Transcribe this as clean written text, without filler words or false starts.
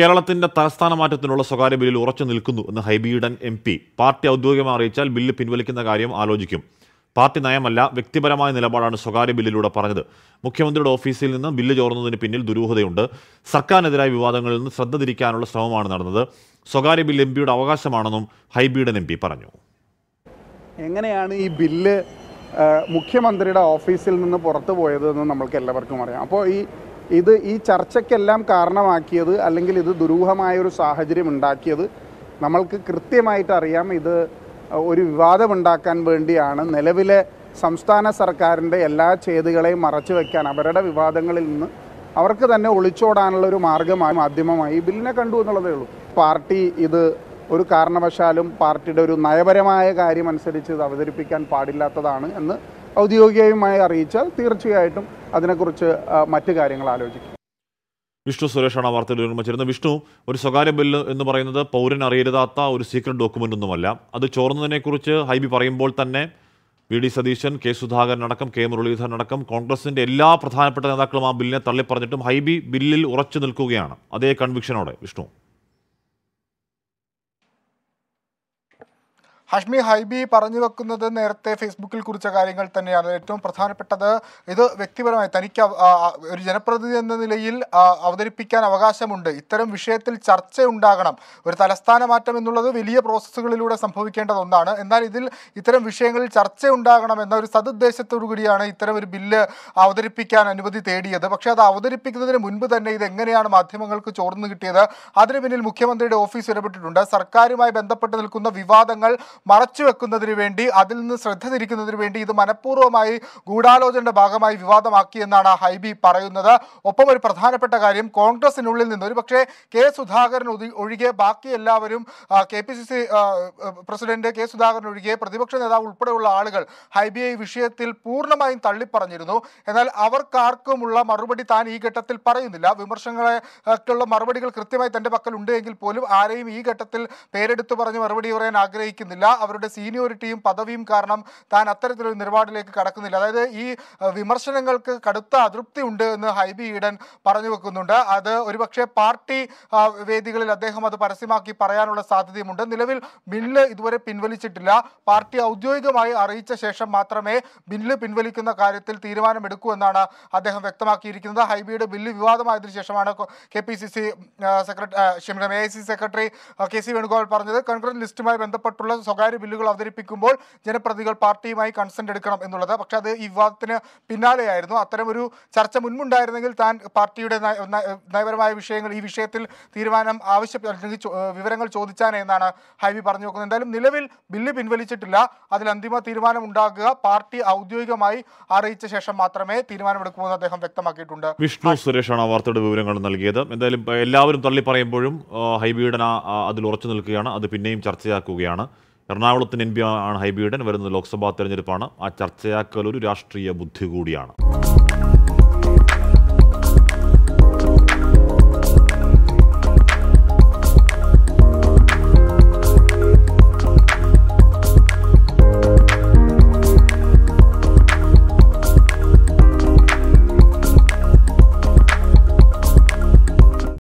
കേരളത്തിന്റെ തലസ്ഥാന മാറ്റത്തിനുള്ള സ്വകാര്യ ബില്ലിൽ ഉറച്ചു നിൽക്കുന്നു എന്ന് ഹൈബി ഈഡൻ എംപി. പാർട്ടി ഔദ്യോഗികമായി അറിയിച്ചാൽ ബില്ല് പിൻവലിക്കുന്ന കാര്യം ആലോചിക്കും. പാർട്ടി നയമല്ല, വ്യക്തിപരമായ നിലപാടാണ് സ്വകാര്യ ബില്ലിലൂടെ പറഞ്ഞത്. മുഖ്യമന്ത്രിയുടെ ഓഫീസിൽ നിന്ന് ബില്ല് ചോർന്നതിന് പിന്നിൽ ദുരൂഹതയുണ്ട്. സർക്കാരിനെതിരായ വിവാദങ്ങളിൽ നിന്ന് ശ്രദ്ധ തിരിക്കാനുള്ള ശ്രമമാണ് നടന്നത്. സ്വകാര്യ ബില്ല് എംപിയുടെ അവകാശമാണെന്നും ഹൈബി ഈഡൻ എംപി പറഞ്ഞു. എങ്ങനെയാണ് ഈ ബില്ല് മുഖ്യമന്ത്രിയുടെ ഓഫീസിൽ നിന്ന് പുറത്തു പോയതെന്ന് നമുക്ക് എല്ലാവർക്കും അറിയാം. അപ്പോൾ ഈ ചർച്ചയ്ക്കെല്ലാം കാരണമാക്കിയത്, അല്ലെങ്കിൽ ഇത് ദുരൂഹമായൊരു സാഹചര്യം ഉണ്ടാക്കിയത് നമ്മൾക്ക് കൃത്യമായിട്ട് അറിയാം. ഇത് ഒരു വിവാദമുണ്ടാക്കാൻ വേണ്ടിയാണ്. നിലവിലെ സംസ്ഥാന സർക്കാരിൻ്റെ എല്ലാ ചെയ്തുകളെയും മറച്ചു വയ്ക്കാൻ, അവരുടെ വിവാദങ്ങളിൽ നിന്ന് അവർക്ക് തന്നെ ഒളിച്ചോടാനുള്ള ഒരു മാർഗമായി മാധ്യമമായി ഈ ബില്ലിനെ കണ്ടു എന്നുള്ളതേ ഉള്ളൂ. പാർട്ടി ഇത് ഒരു കാരണവശാലും പാർട്ടിയുടെ ഒരു നയപരമായ കാര്യം അനുസരിച്ച് ഇത് അവതരിപ്പിക്കാൻ പാടില്ലാത്തതാണ് എന്ന് ഔദ്യോഗികമായി അറിയിച്ചാൽ തീർച്ചയായിട്ടും അതിനെക്കുറിച്ച് മറ്റു കാര്യങ്ങൾ ആലോചിക്കും. വിഷ്ണു സുരേഷാണ് വാർത്തയിൽ ഒരുമിച്ചിരുന്നത്. വിഷ്ണു, ഒരു സ്വകാര്യ ബില്ല് എന്ന് പറയുന്നത് പൗരൻ അറിയരുതാത്ത ഒരു സീക്രട്ട് ഡോക്യുമെൻ്റ് ഒന്നുമല്ല. അത് ചോർന്നതിനെക്കുറിച്ച് ഹൈബി പറയുമ്പോൾ തന്നെ V D Satheesan, K Sudhakaran അടക്കം, കെ മുരളീധരൻ അടക്കം കോൺഗ്രസിൻ്റെ എല്ലാ പ്രധാനപ്പെട്ട നേതാക്കളും ആ ബില്ലിനെ തള്ളിപ്പറഞ്ഞിട്ടും ഹൈബി ബില്ലിൽ ഉറച്ചു നിൽക്കുകയാണ് അതേ കൺവിക്ഷനോടെ. വിഷ്ണു, ഹഷ്മി, ഹൈബി പറഞ്ഞു വെക്കുന്നത് നേരത്തെ ഫേസ്ബുക്കിൽ കുറിച്ച കാര്യങ്ങൾ തന്നെയാണ്. ഏറ്റവും പ്രധാനപ്പെട്ടത്, ഇത് വ്യക്തിപരമായി തനിക്ക് ഒരു ജനപ്രതിനിധി എന്ന നിലയിൽ അവതരിപ്പിക്കാൻ അവകാശമുണ്ട്. ഇത്തരം വിഷയത്തിൽ ചർച്ച ഉണ്ടാകണം. ഒരു തലസ്ഥാന മാറ്റം എന്നുള്ളത് വലിയ പ്രോസസ്സുകളിലൂടെ സംഭവിക്കേണ്ടത് ഒന്നാണ്. എന്നാൽ ഇതിൽ ഇത്തരം വിഷയങ്ങളിൽ ചർച്ച ഉണ്ടാകണം എന്ന ഒരു സദുദ്ദേശത്തോടു കൂടിയാണ് ഇത്തരം ഒരു ബില്ല് അവതരിപ്പിക്കാൻ അനുമതി തേടിയത്. പക്ഷേ അത് അവതരിപ്പിക്കുന്നതിന് മുൻപ് തന്നെ ഇത് എങ്ങനെയാണ് മാധ്യമങ്ങൾക്ക് ചോർന്നു കിട്ടിയത്? അതിന് പിന്നിൽ മുഖ്യമന്ത്രിയുടെ ഓഫീസ് ഇടപെട്ടിട്ടുണ്ട്. സർക്കാരുമായി ബന്ധപ്പെട്ട് നിൽക്കുന്ന വിവാദങ്ങൾ മറച്ചു വെക്കുന്നതിന് വേണ്ടി, അതിൽ നിന്ന് ശ്രദ്ധ തിരിക്കുന്നതിന് വേണ്ടി ഇത് മനഃപൂർവ്വമായി ഗൂഢാലോചനയുടെ ഭാഗമായി വിവാദമാക്കിയെന്നാണ് ഹൈബി പറയുന്നത്. ഒപ്പം ഒരു പ്രധാനപ്പെട്ട കാര്യം, കോൺഗ്രസിനുള്ളിൽ നിന്ന് ഒരുപക്ഷെ കെ സുധാകരൻ ഒഴികെ ബാക്കി എല്ലാവരും, KPCC പ്രസിഡന്റ് കെ സുധാകരൻ ഒഴികെ പ്രതിപക്ഷ നേതാവ് ഉൾപ്പെടെയുള്ള ആളുകൾ ഹൈബിയെ വിഷയത്തിൽ പൂർണ്ണമായും തള്ളിപ്പറഞ്ഞിരുന്നു. എന്നാൽ അവർക്കാർക്കുമുള്ള മറുപടി താൻ ഈ ഘട്ടത്തിൽ പറയുന്നില്ല. വിമർശനങ്ങളെക്കുള്ള മറുപടികൾ കൃത്യമായി തൻ്റെ പക്കൽ ഉണ്ട് എങ്കിൽ പോലും ആരെയും ഈ ഘട്ടത്തിൽ പേരെടുത്ത് പറഞ്ഞ് മറുപടി പറയാൻ ആഗ്രഹിക്കുന്നില്ല. അവരുടെ സീനിയോറിറ്റിയും പദവിയും കാരണം താൻ അത്തരത്തിലൊരു നിലപാടിലേക്ക് കടക്കുന്നില്ല. അതായത് ഈ വിമർശനങ്ങൾക്ക് കടുത്ത അതൃപ്തി ഉണ്ട് എന്ന് ഹൈബി ഈഡൻ പറഞ്ഞു വെക്കുന്നുണ്ട്. അത് ഒരുപക്ഷെ പാർട്ടി വേദികളിൽ അദ്ദേഹം അത് പരസ്യമാക്കി പറയാനുള്ള സാധ്യതയുമുണ്ട്. നിലവിൽ ബില്ല് ഇതുവരെ പിൻവലിച്ചിട്ടില്ല. പാർട്ടി ഔദ്യോഗികമായി അറിയിച്ച ശേഷം മാത്രമേ ബില്ല് പിൻവലിക്കുന്ന കാര്യത്തിൽ തീരുമാനമെടുക്കൂ എന്നാണ് അദ്ദേഹം വ്യക്തമാക്കിയിരിക്കുന്നത്. ഹൈബിയുടെ ബില്ല് വിവാദമായതിനു ശേഷമാണ് AIC സെക്രട്ടറി KC വേണുഗോപാൽ പറഞ്ഞത്, കോൺഗ്രസ് ലിസ്റ്റുമായി ബന്ധപ്പെട്ടുള്ള സ്വകാര്യ ബില്ലുകൾ അവതരിപ്പിക്കുമ്പോൾ ജനപ്രതിനിധികൾ പാർട്ടിയുമായി കൺസെന്റ് എടുക്കണം എന്നുള്ളത്. പക്ഷെ അത് ഈ വിവാദത്തിന് പിന്നാലെയായിരുന്നു. അത്തരമൊരു ചർച്ച മുൻപുണ്ടായിരുന്നെങ്കിൽ താൻ പാർട്ടിയുടെ നയപരമായ വിഷയങ്ങൾ ഈ വിഷയത്തിൽ തീരുമാനം അല്ലെങ്കിൽ വിവരങ്ങൾ ചോദിച്ചാനേ എന്നാണ് ഹൈബി പറഞ്ഞു വെക്കുന്നത്. എന്തായാലും നിലവിൽ ബില്ല് പിൻവലിച്ചിട്ടില്ല. അതിൽ അന്തിമ തീരുമാനം ഉണ്ടാക്കുക പാർട്ടി ഔദ്യോഗികമായി അറിയിച്ച ശേഷം മാത്രമേ തീരുമാനമെടുക്കൂ എന്ന് അദ്ദേഹം വ്യക്തമാക്കിയിട്ടുണ്ട്. വിഷ്ണു സുരേഷാണ് വാർത്തയുടെ വിവരങ്ങൾ നൽകിയത്. എന്തായാലും എല്ലാവരും തള്ളി പറയുമ്പോഴും ഹൈബിയുടെ അതിൽ ഉറച്ചു നിൽക്കുകയാണ്. അത് പിന്നെയും ചർച്ചയാക്കുകയാണ്. എറണാകുളത്തിന് എം പി ആണ് ഹൈബി ഈഡൻ. വരുന്നത് ലോക്സഭാ തെരഞ്ഞെടുപ്പാണ്. ആ ചർച്ചയാക്കൽ ഒരു രാഷ്ട്രീയ ബുദ്ധി കൂടിയാണ്.